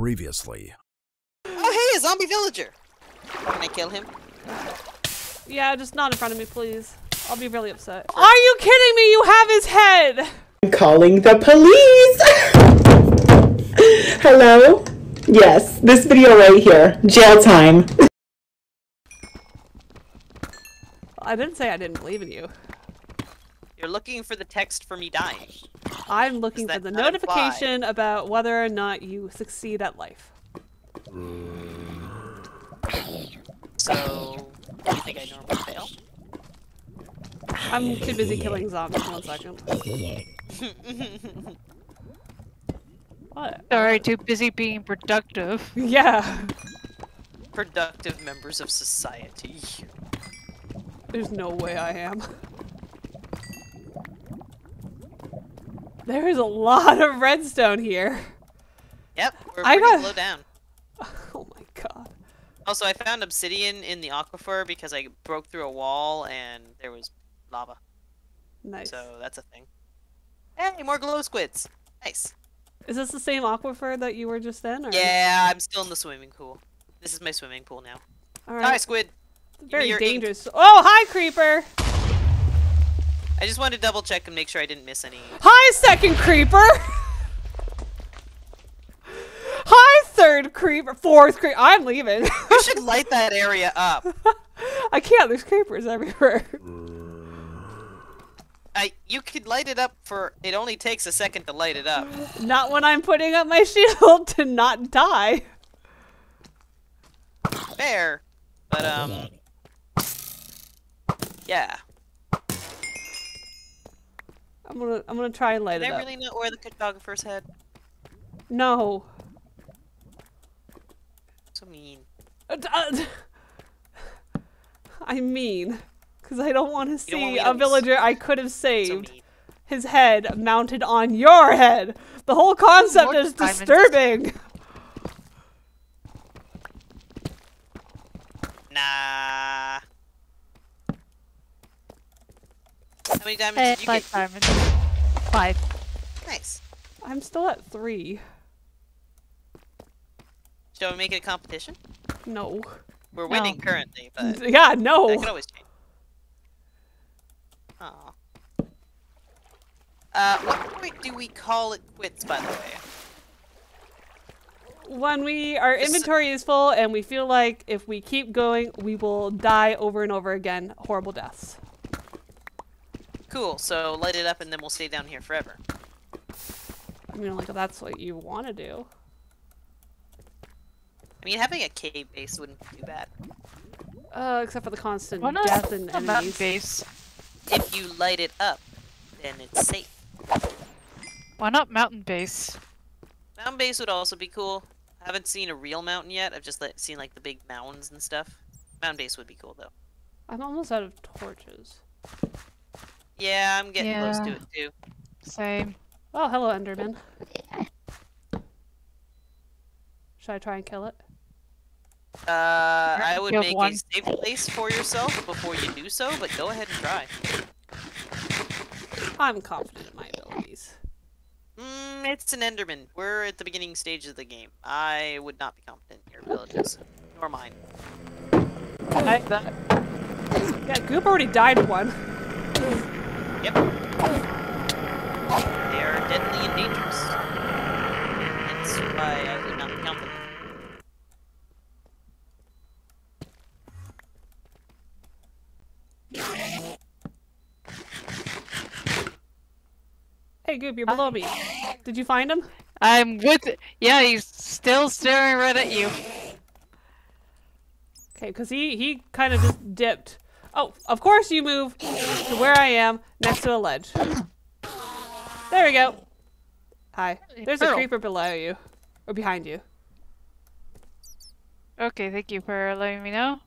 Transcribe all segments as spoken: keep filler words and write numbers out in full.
previously. Oh, hey, a zombie villager! Can I kill him? Yeah, just not in front of me, please. I'll be really upset. Are you kidding me? You have his head! I'm calling the police! Hello? Yes, this video right here. Jail time. I didn't say I didn't believe in you. You're looking for the text for me dying. I'm looking for the notification why? about whether or not you succeed at life. So, do you think I normally fail? I'm too busy killing zombies. One second. What? Sorry, too busy being productive. Yeah. Productive members of society. There's no way I am. There is a lot of redstone here. Yep, we're I pretty got... low down. Oh my god. Also, I found obsidian in the aquifer because I broke through a wall and there was lava. Nice. So that's a thing. Hey, more glow squids. Nice. Is this the same aquifer that you were just in? Or... Yeah, I'm still in the swimming pool. This is my swimming pool now. All right. Hi, squid. It's very dangerous. Ink. Oh, hi, creeper. I just wanted to double check and make sure I didn't miss any. Hi, second creeper. Hi, third creeper. Fourth creeper. I'm leaving. You should light that area up. I can't. There's creepers everywhere. I. You could light it up for. It only takes a second to light it up. Not when I'm putting up my shield to not die. Fair, but um. Yeah. I'm gonna, I'm gonna try and light Did it I up. Did I really not wear the cartographer's head? No. So mean. Uh, uh, I mean, because I don't want to see a villager I could have saved so his head mounted on your head. The whole concept is disturbing. Nah. How many diamonds hey, did you five get? Diamonds. Five. Nice. I'm still at three. Shall we make it a competition? No. We're winning no. currently, but... Yeah, no! That could always change. Aw. Uh, what point do we call it quits, by the way? When we... our inventory is full, and we feel like if we keep going, we will die over and over again. Horrible deaths. Cool, so light it up and then we'll stay down here forever. I mean, like, that's what you want to do. I mean, having a cave base wouldn't be too bad. Uh, except for the constant well, no, death and enemies. Base. If you light it up, then it's safe. Why not mountain base? Mountain base would also be cool. I haven't seen a real mountain yet. I've just seen, like, the big mounds and stuff. Mountain base would be cool, though. I'm almost out of torches. Yeah, I'm getting yeah. close to it too. Same. Oh, hello, Enderman. Should I try and kill it? Uh, I would make one. a safe place for yourself before you do so, but go ahead and try. I'm confident in my abilities. Mm, it's an Enderman. We're at the beginning stage of the game. I would not be confident in your abilities, nor mine. I, that... Yeah, Goop already died one. Yep. They are deadly and dangerous. That's why I would not count them. Hey Goop, you're below Hi. me. Did you find him? I'm with it. Yeah, he's still staring right at you. Okay, because he, he kind of just dipped. Oh, of course you move to where I am, next to a ledge. There we go. Hi. There's a creeper below you. Or behind you. Okay, thank you for letting me know.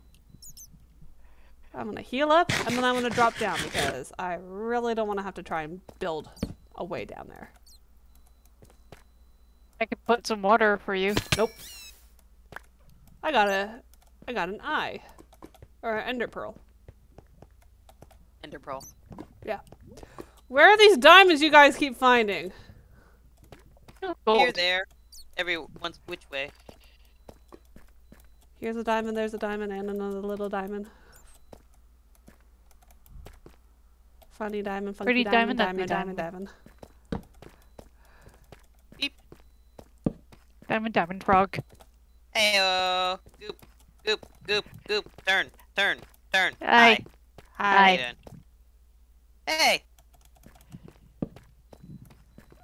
I'm gonna heal up, and then I'm gonna drop down, because I really don't want to have to try and build a way down there. I could put some water for you. Nope. I got a... I got an eye. Or an ender pearl. Ender pearl. Yeah. Where are these diamonds you guys keep finding? Gold. Here, there. every once which way. Here's a diamond, there's a diamond, and another little diamond. Funny diamond, funny pretty diamond, diamond, diamond, diamond, diamond. Beep. Diamond, diamond, frog. Heyo. Goop, goop, goop, goop. Turn, turn, turn. Hi. Hi. Hi. Hey.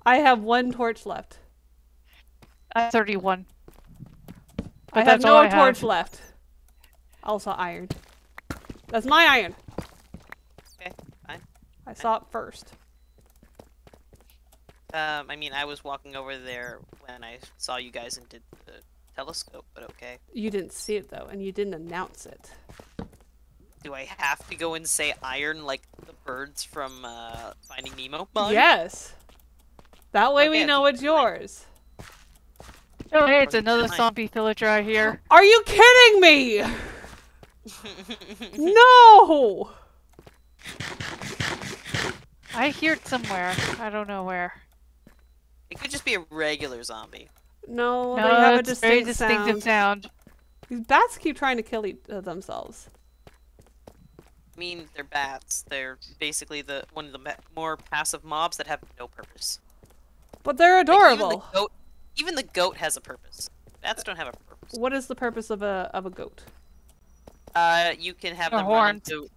I have one torch left. Uh, thirty-one. But I have no I torch have. left. Also iron. That's my iron. Okay, fine. I fine. saw it first. Um, I mean, I was walking over there when I saw you guys and did the telescope, but okay. You didn't see it, though, and you didn't announce it. Do I have to go and say iron like the birds from uh, Finding Nemo? Bug? Yes. That way okay, we know it's yours. Oh, hey, it's another zombie villager out here. Are you kidding me? No! I hear it somewhere. I don't know where. It could just be a regular zombie. No, no they have a distinct very distinctive sound. sound. These bats keep trying to kill each uh, themselves. I mean, they're bats. They're basically the one of the more passive mobs that have no purpose. But they're adorable. Like, even the goat, even the goat has a purpose. Bats don't have a purpose. What is the purpose of a of a goat? Uh, you can have their them horns. Run into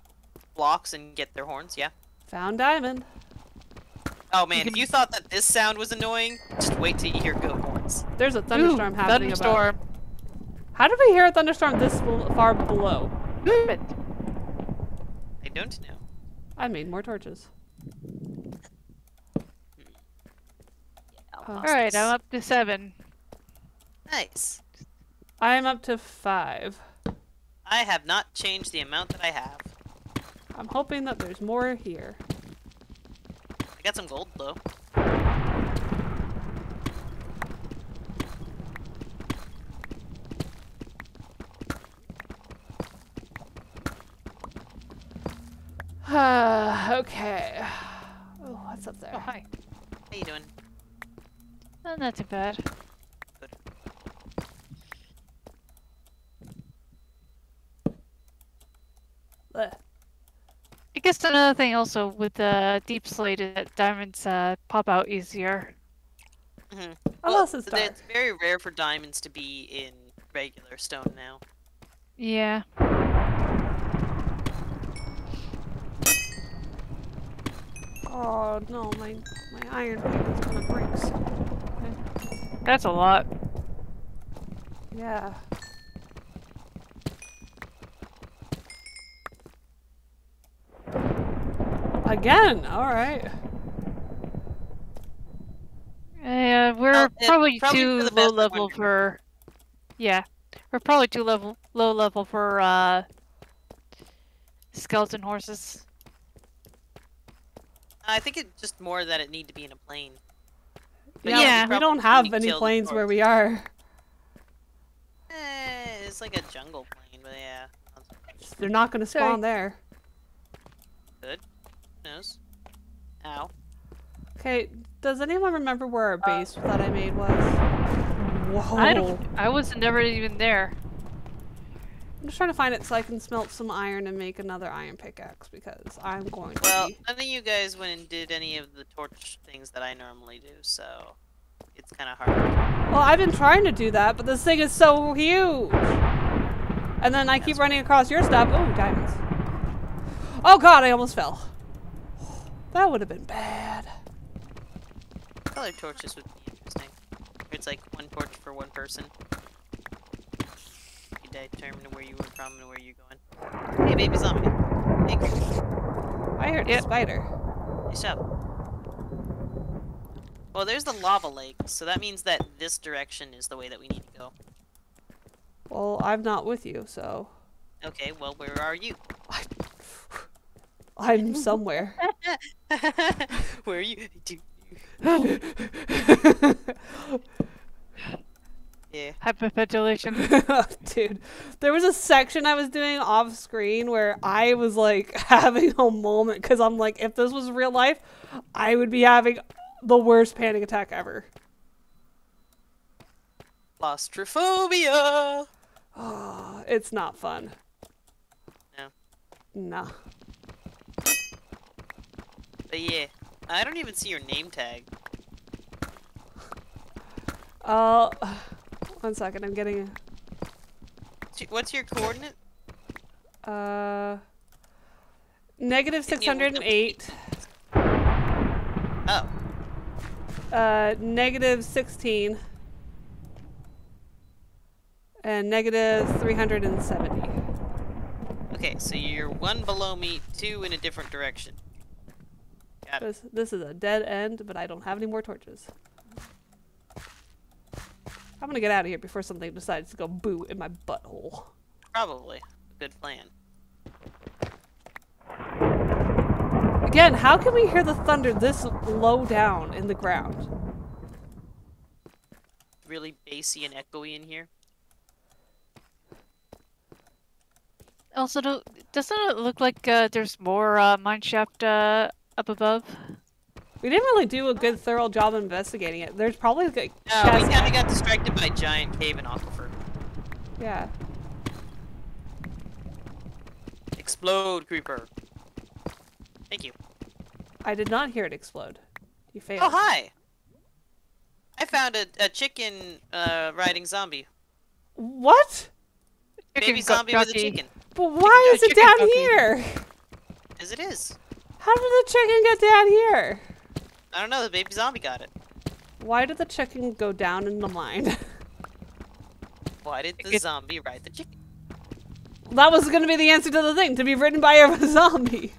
blocks and get their horns. Yeah. Found diamond. Oh man, you if you thought that this sound was annoying, just wait till you hear goat horns. There's a thunderstorm Ooh, happening. Thunderstorm. Above. How did we hear a thunderstorm this far below? Move it. I don't know. I made more torches. Oh, alright, I'm up to seven. Nice. I am up to five. I have not changed the amount that I have. I'm hoping that there's more here. I got some gold, though. Uh, okay. Oh, what's up there? Oh, hi. How you doing? Oh, not too bad. Good. Blech. I guess another thing also with the uh, deep slate is that diamonds uh, pop out easier. Mm-hmm. Well, it's very rare for diamonds to be in regular stone now. Yeah. Oh no, my my iron is gonna break soon. That's a lot. Yeah. Again, alright. Yeah, we're well, probably, probably too low level one. for... Yeah. We're probably too level, low level for uh, skeleton horses. I think it's just more that it need to be in a plane. But yeah, yeah. We don't have any planes where we are. Eh, it's like a jungle plane, but yeah. They're not gonna spawn Sorry. there. Good. Who knows? Ow. Okay, does anyone remember where our base uh, that I made was? Whoa. I, don't, I was never even there. I'm just trying to find it so I can smelt some iron and make another iron pickaxe because I'm going to Well, be... none of you guys went and did any of the torch things that I normally do, so it's kind of hard. Well, I've been trying to do that, but this thing is so huge! And then I That's keep running cool. across your stuff. Oh, diamonds. Oh god, I almost fell. That would have been bad. Color torches would be interesting. It's like one torch for one person. Determine where you were from and where you're going. Hey, baby zombie. Hey, cool. I heard yep. a spider. Nice job. Well, there's the lava lake, so that means that this direction is the way that we need to go. Well, I'm not with you, so... Okay, well, where are you? I... I'm somewhere. Where are you? Yeah. Hyperventilation. Oh, dude, there was a section I was doing off screen where I was like having a moment because I'm like, if this was real life, I would be having the worst panic attack ever. Claustrophobia! Oh, it's not fun. No. No. But yeah, I don't even see your name tag. Uh, one second, I'm getting a... What's your coordinate? Uh... Negative six hundred eight. Oh. Uh, negative sixteen. And negative three hundred seventy. Okay, so you're one below me, two in a different direction. Got it. This, this is a dead end, but I don't have any more torches. I'm gonna get out of here before something decides to go boo in my butthole. Probably. Good plan. Again, how can we hear the thunder this low down in the ground? Really bassy and echoey in here. Also, do, doesn't it look like uh, there's more uh, mineshaft uh, up above? We didn't really do a good, thorough job investigating it. There's probably like. No, we kind of got distracted by giant cave and aquifer. Yeah. Explode, creeper. Thank you. I did not hear it explode. You failed. Oh, hi! I found a, a chicken uh, riding zombie. What? Chicken Baby zombie with a chicken. But why is it down here? As it is. How did the chicken get down here? I don't know. The baby zombie got it. Why did the chicken go down in the mine? Why did the zombie ride the chicken? That was going to be the answer to the thing. To be ridden by a zombie.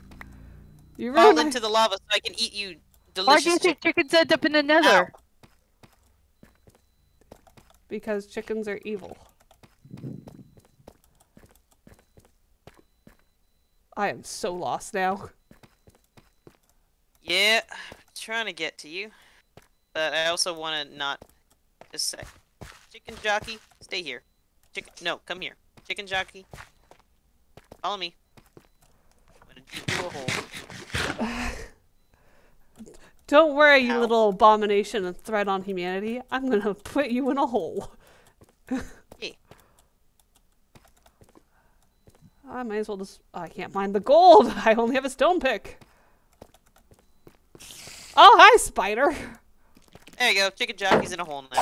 You Fall into the lava so I can eat you delicious. Why do you think chickens end up in the nether? Ow. Because chickens are evil. I am so lost now. Yeah, I'm trying to get to you. But I also want to not... Just say. Chicken jockey, stay here. Chicken, no, come here. Chicken jockey. Follow me. I'm gonna dig you a hole. Don't worry, Ow. you little abomination and threat on humanity. I'm gonna put you in a hole. Hey. I might as well just... Oh, I can't mine the gold! I only have a stone pick. Oh, hi, spider! There you go. Chicken jockey's in a hole now.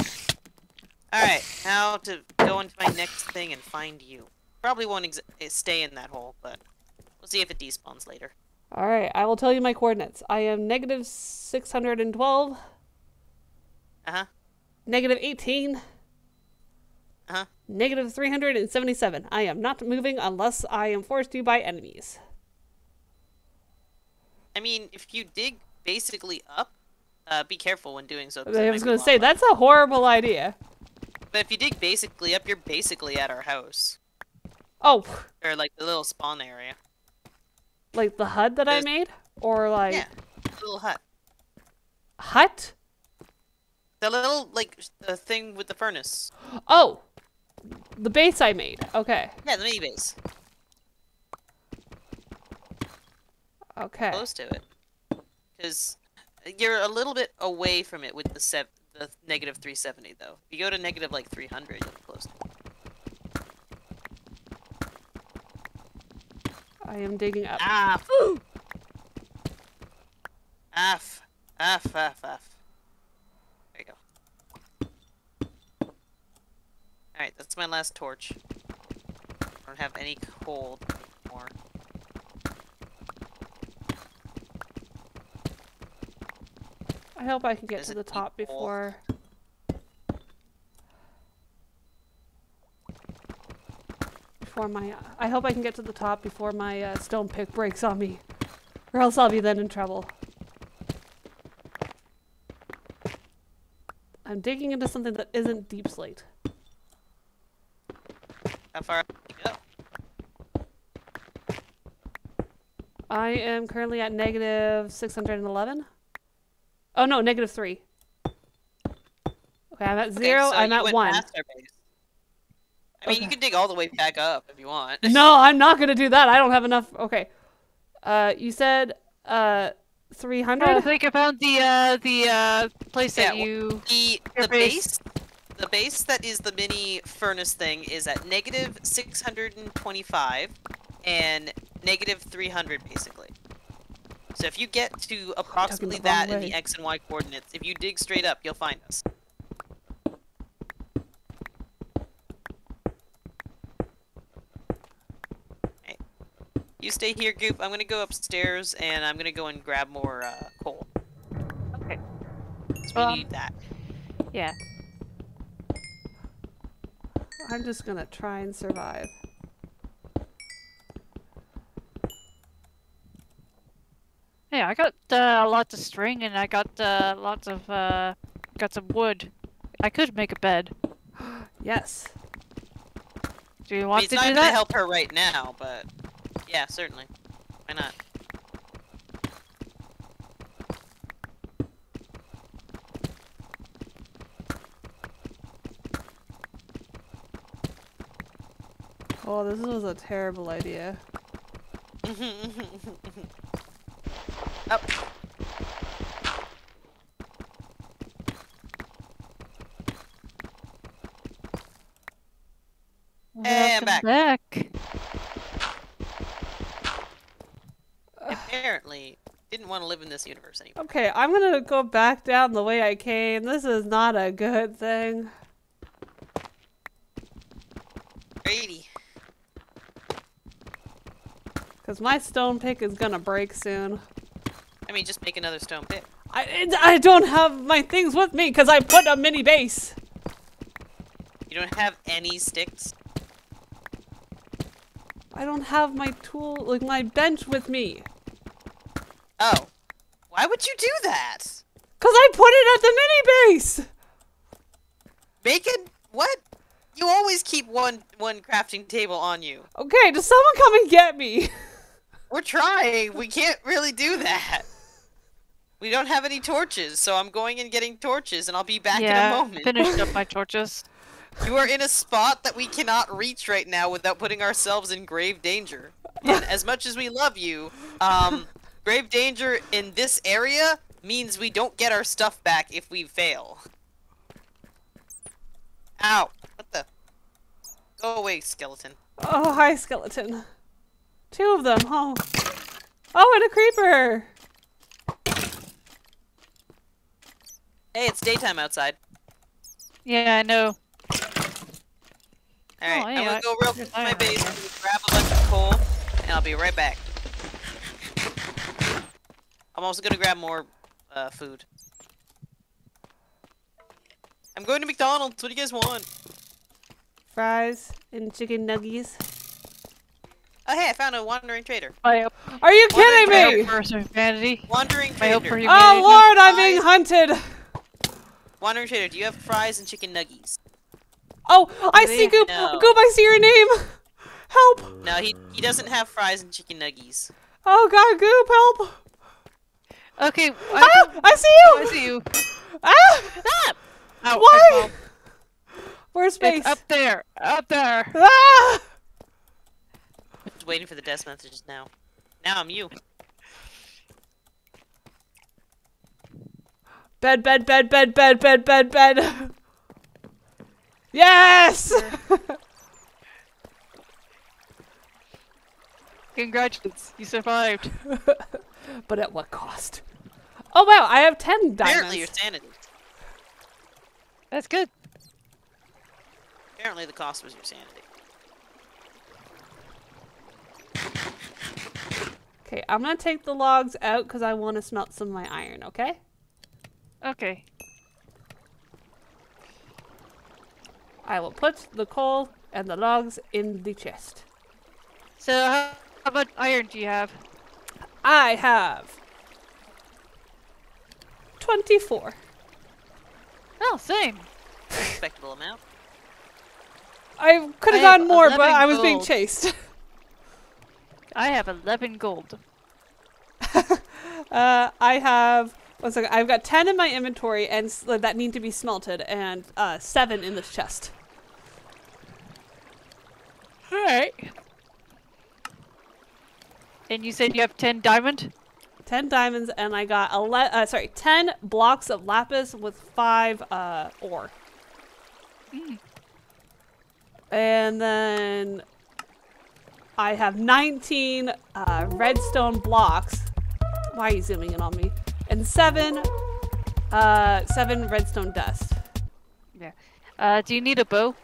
Alright, now to go into my next thing and find you. Probably won't ex stay in that hole, but we'll see if it despawns later. Alright, I will tell you my coordinates. I am negative six hundred twelve. Uh-huh. Negative eighteen. Uh-huh. Negative three hundred seventy-seven. I am not moving unless I am forced to by enemies. I mean, if you dig basically up, uh, be careful when doing so. I was going to say, that's a horrible idea. But if you dig basically up, you're basically at our house. Oh. Or like the little spawn area. Like the hut that There's... I made? Or like... Yeah, the little hut. Hut? The little, like, the thing with the furnace. Oh! The base I made. Okay. Yeah, the mini base. Okay. Close to it. Because you're a little bit away from it with the sev the negative three seventy, though. If you go to negative, like, three hundred, you'll be close to it. I am digging up. Aff! Aff. Aff, aff, aff. Alright, that's my last torch. I don't have any coal anymore. I hope I can get There's to the top coal. before... Before my... I hope I can get to the top before my uh, stone pick breaks on me. Or else I'll be then in trouble. I'm digging into something that isn't deep slate. How far do you go? I am currently at negative six hundred eleven. Oh no, negative three. Okay, I'm at zero, okay, so I'm at one. I mean, okay. You can dig all the way back up if you want. No, I'm not going to do that. I don't have enough. Okay. Uh, you said uh, three hundred? I think I found the, uh, the uh, place yeah, that you... The, the base? the base that is the mini furnace thing is at negative six hundred twenty-five and negative three hundred, basically. So if you get to approximately that in the X and Y coordinates, if you dig straight up, you'll find us. Right. You stay here, Goop. I'm going to go upstairs, and I'm going to go and grab more uh, coal. Okay. Because we um, need that. Yeah. I'm just going to try and survive. Yeah, I got uh, lots of string and I got uh, lots of uh, got some wood. I could make a bed. Yes. Do you want I mean, to do that? It's not going to help her right now, but yeah, certainly. Why not? Oh, this was a terrible idea. Up. Welcome hey, I'm back. back. Apparently, didn't want to live in this universe anymore. Okay, I'm gonna go back down the way I came. This is not a good thing. Brady. Because my stone pick is gonna break soon. I mean, just make another stone pit. I, I don't have my things with me because I put a mini base. You don't have any sticks? I don't have my tool, like my bench with me. Oh. Why would you do that? Because I put it at the mini base. Make it, what? You always keep one, one crafting table on you. Okay, does someone come and get me? We're trying. We can't really do that. We don't have any torches, so I'm going and getting torches, and I'll be back yeah, in a moment. Finished up my torches. You are in a spot that we cannot reach right now without putting ourselves in grave danger. And as much as we love you, um, grave danger in this area means we don't get our stuff back if we fail. Ow. What the? Go away, skeleton. Oh, hi, skeleton. Two of them. Oh. Oh, and a creeper! Hey, it's daytime outside. Yeah, I know. Alright, oh, yeah, I'm gonna go real quick to my base, grab a bunch of coal, and I'll be right back. I'm also gonna grab more uh, food. I'm going to McDonald's, what do you guys want? Fries and chicken nuggets. Oh hey, I found a wandering trader. Are you wandering kidding me? For humanity. Wandering trader. For humanity. Oh lord, I'm being hunted. Wandering trader, do you have fries and chicken nuggies? Oh, I see Goop. No. Goop, I see your name. Help. No, he he doesn't have fries and chicken nuggies. Oh god, Goop, help. Okay. I, ah, I see you. I see you. Ah! Ah! Ow, why? Where's space? It's up there. Up there. Ah! Waiting for the death messages now. Now I'm you. Bed, bed, bed, bed, bed, bed, bed, bed. Yes! Congratulations, you survived. But at what cost? Oh wow, I have ten diamonds. Apparently your sanity. That's good. Apparently the cost was your sanity. Okay, I'm gonna take the logs out because I want to smelt some of my iron, okay? Okay. I will put the coal and the logs in the chest. So, how much iron do you have? I have... twenty-four. Oh, same. Respectable amount. I could have gotten more, but I was gold. being chased. I have eleven gold. uh, I have one second. I've got ten in my inventory, and that need to be smelted, and uh, seven in this chest. All right. And you said you have ten diamond. Ten diamonds, and I got ele uh, sorry, ten blocks of lapis with five uh, ore. And then I have nineteen uh, redstone blocks. Why are you zooming in on me? And seven, uh, seven redstone dust. Yeah. Uh, do you need a bow?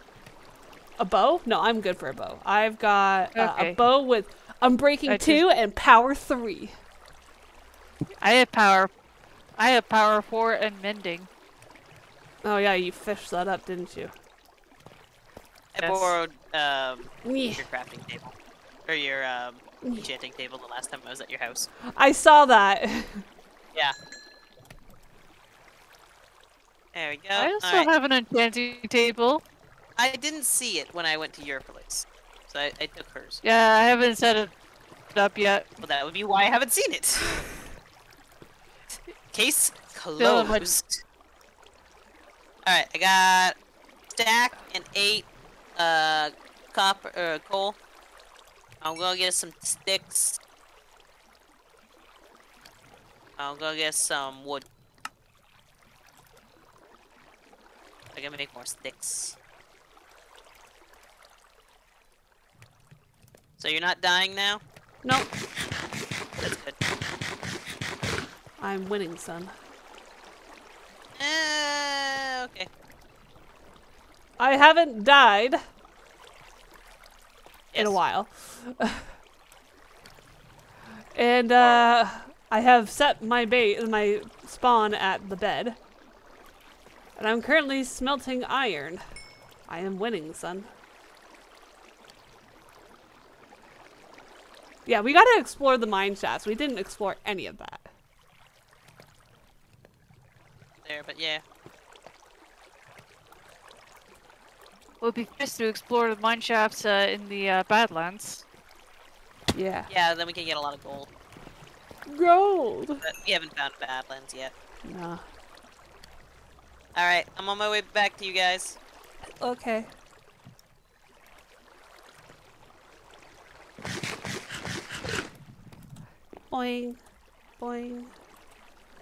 A bow? No, I'm good for a bow. I've got uh, okay. a bow with Unbreaking I two just... and power three. I have power. I have power four and mending. Oh yeah, you fished that up, didn't you? I borrowed um, yeah. your crafting table, or your um, enchanting table the last time I was at your house. I saw that. Yeah. There we go. I also right. have an enchanting table. I didn't see it when I went to your place, so I, I took hers. Yeah, I haven't set it up yet. Well, that would be why I haven't seen it. Case closed. All right, I got stack and eight. Uh, copper, uh, coal. I'm gonna get some sticks. I'm gonna get some wood. I'm gonna make more sticks. So you're not dying now? Nope. That's good. I'm winning, son. Uh, okay. I haven't died yes. in a while. And uh, I have set my bait and my spawn at the bed. And I'm currently smelting iron. I am winning, son. Yeah, we gotta explore the mine shafts. We didn't explore any of that. There, but yeah. Well, it'd be nice to explore the mine shafts uh, in the uh, Badlands. Yeah. Yeah, then we can get a lot of gold. Gold! But we haven't found Badlands yet. Nah. Alright, I'm on my way back to you guys. Okay. Boing. Boing.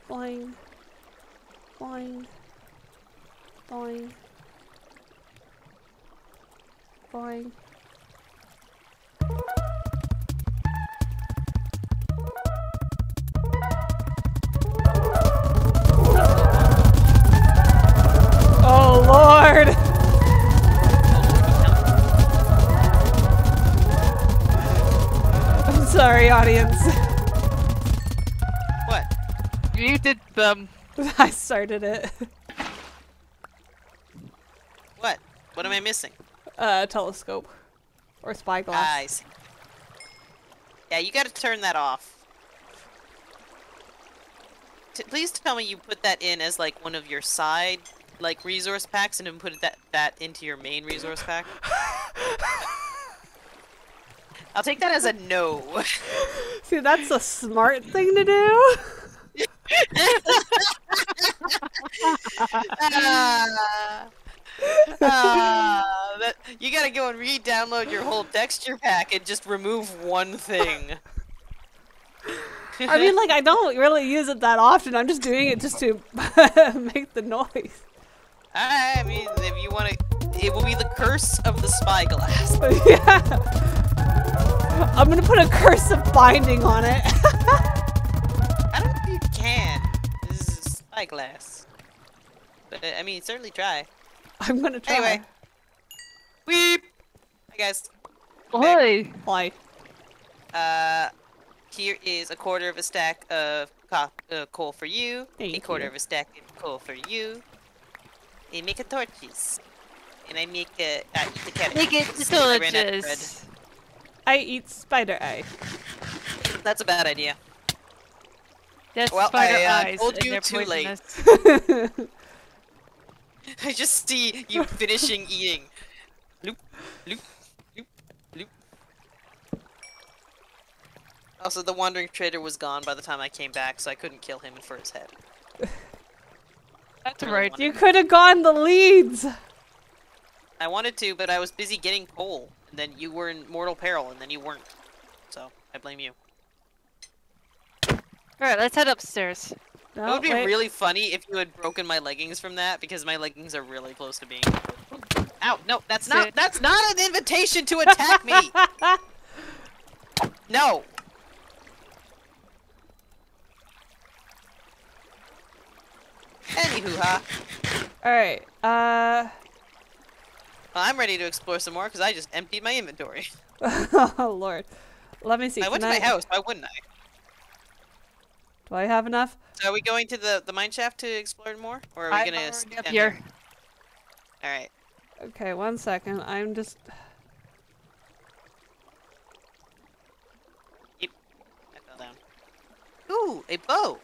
Boing. Boing. Boing. Boing. Oh, Lord! I'm sorry, audience. What? You did them. I started it. What? What am I missing? Uh, telescope. Or spyglass. I see. Yeah, you gotta turn that off. T please tell me you put that in as, like, one of your side, like, resource packs and then put that, that into your main resource pack. I'll take that as a no. See, that's a smart thing to do. uh... uh, that, you gotta go and re-download your whole texture pack and just remove one thing. I mean, like, I don't really use it that often. I'm just doing it just to make the noise. I mean, if you want to, it will be the curse of the spyglass. Yeah. I'm gonna put a curse of binding on it. I don't know if you can. This is spyglass. But, I mean, certainly try. I'm gonna try. Anyway. Weep! Hi guys. Hi. Hi. Uh, here is a quarter of a stack of co uh, coal for you. Thank a quarter you. of a stack of coal for you. I make a torches. And I make a... I eat the carrot. Make it torches. I, I eat spider eye. That's a bad idea. That's well, spider I, uh, eyes. Well, I told you too poisonous. late. I just see you finishing eating. Loop, loop, loop, loop. Also, the wandering trader was gone by the time I came back, so I couldn't kill him for his head. That's right. You could have gone the leads. I wanted to, but I was busy getting coal. And then you were in mortal peril, and then you weren't. So I blame you. All right, let's head upstairs. No, it would be wait. really funny if you had broken my leggings from that, because my leggings are really close to being... Ow, no, that's Sit. not that's not an invitation to attack me. No. Anywho-ha. Alright, uh... Well, I'm ready to explore some more because I just emptied my inventory. Oh, Lord. Let me see. I went to I... my house. Why wouldn't I? Do I have enough? So are we going to the, the mine shaft to explore more? Or are we going to... up here. Alright. Okay, one second. I'm just... Yep. I fell down. Ooh, a bow!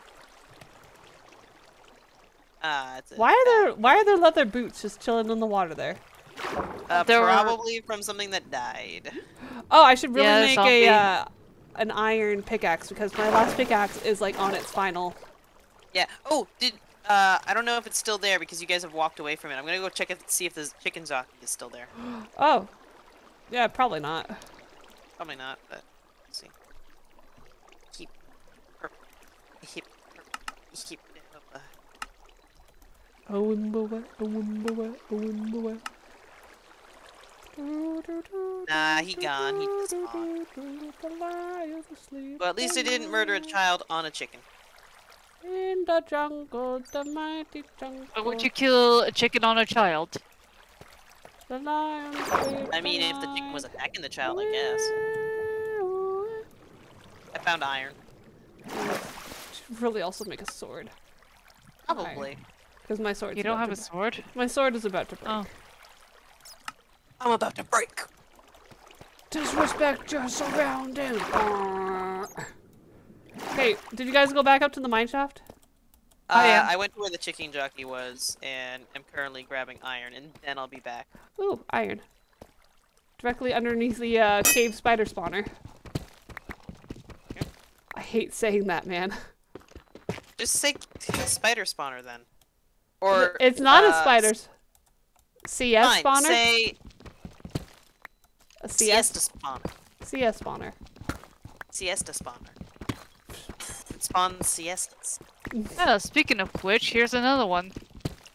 Uh, it's a, why are there why are there leather boots just chilling in the water there? Uh, there probably were... from something that died. Oh, I should really yeah, make a uh, an iron pickaxe because my last pickaxe is like on its final. Yeah. Oh, did uh, I don't know if it's still there because you guys have walked away from it. I'm gonna go check it see if the chicken zombie is still there. Oh, yeah, probably not. Probably not, but let's see. Keep. Keep. Keep. Oh, nah, he gone. He was gone. Well, at least they didn't murder a child on a chicken. In the jungle, the mighty jungle. But would you kill a chicken on a child? The lion I mean, if the chicken was attacking the child, I guess. I found iron. Should really also make a sword. Probably. Iron. Because my sword. You don't have a sword? My sword is about to break. Oh. I'm about to break. Disrespect your surroundings. Okay, did you guys go back up to the mine shaft? Uh, oh, yeah. I went to where the chicken jockey was, and I'm currently grabbing iron, and then I'll be back. Ooh, iron. Directly underneath the uh, cave spider spawner. Yep. I hate saying that, man. Just say spider spawner then. Or, it's not uh, a spider C S fine. Spawner? Say a C S spawner. C S spawner. Siesta spawner. It spawns siestas. Oh, speaking of which, here's another one.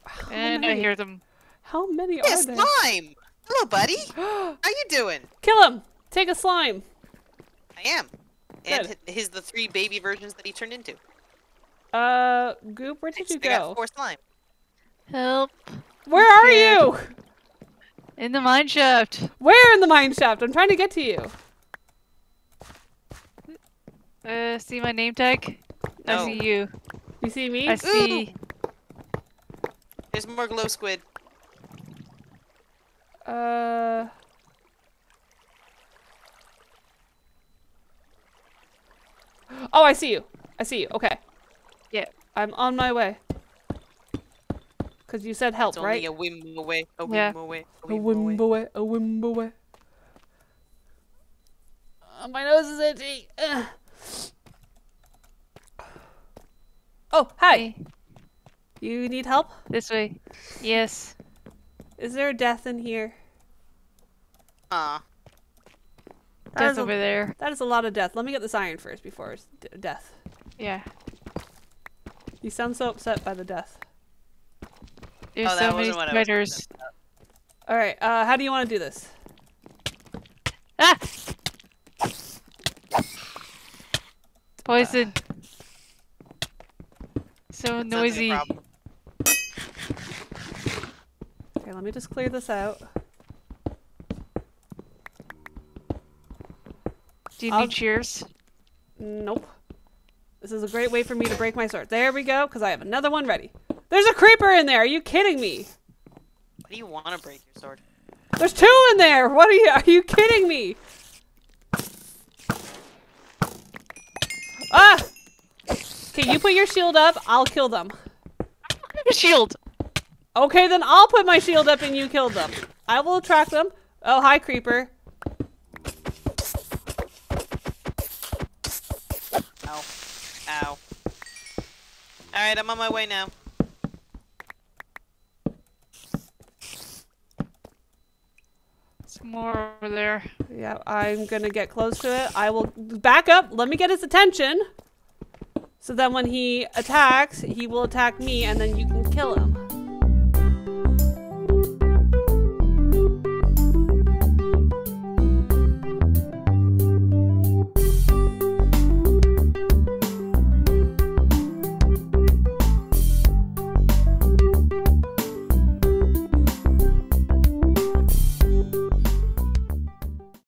How and many? I hear them. How many yes, are there? Slime! Hello, buddy! How you doing? Kill him! Take a slime! I am. Good. And his the three baby versions that he turned into. Uh, Goop, where did Thanks, you go? I got four slime. Help. Where are you? In the mine shaft. Where in the mine shaft? I'm trying to get to you. Uh, see my name tag? No. I see you. You see me? I Ooh. see. There's more glow squid. Uh. Oh, I see you. I see you. Okay. Yeah. I'm on my way. Because you said help, it's only right? a whim away, a whim yeah. away, a whim, a whim away. away, a whim away. Oh, my nose is itchy. Ugh. Oh, hi. Hey. You need help? This way. Yes. Is there a death in here? Ah. Uh, death over a, there. That is a lot of death. Let me get this iron first before it's d death. Yeah. You sound so upset by the death. There's oh, so many spiders. Alright, uh, how do you want to do this? Ah! Poison. Uh, so noisy. Okay, let me just clear this out. Do you I'll... need shears? Nope. This is a great way for me to break my sword. There we go, because I have another one ready. There's a creeper in there. Are you kidding me? Why do you want to break your sword? There's two in there. What are you? Are you kidding me? Ah! Okay, you put your shield up. I'll kill them. I don't have a shield. Okay, then I'll put my shield up and you kill them. I will attract them. Oh, hi, creeper. Ow. Ow. Alright, I'm on my way now. More over there. Yeah, I'm gonna get close to it. I will back up. Let me get his attention. So then when he attacks, he will attack me and then you can kill him.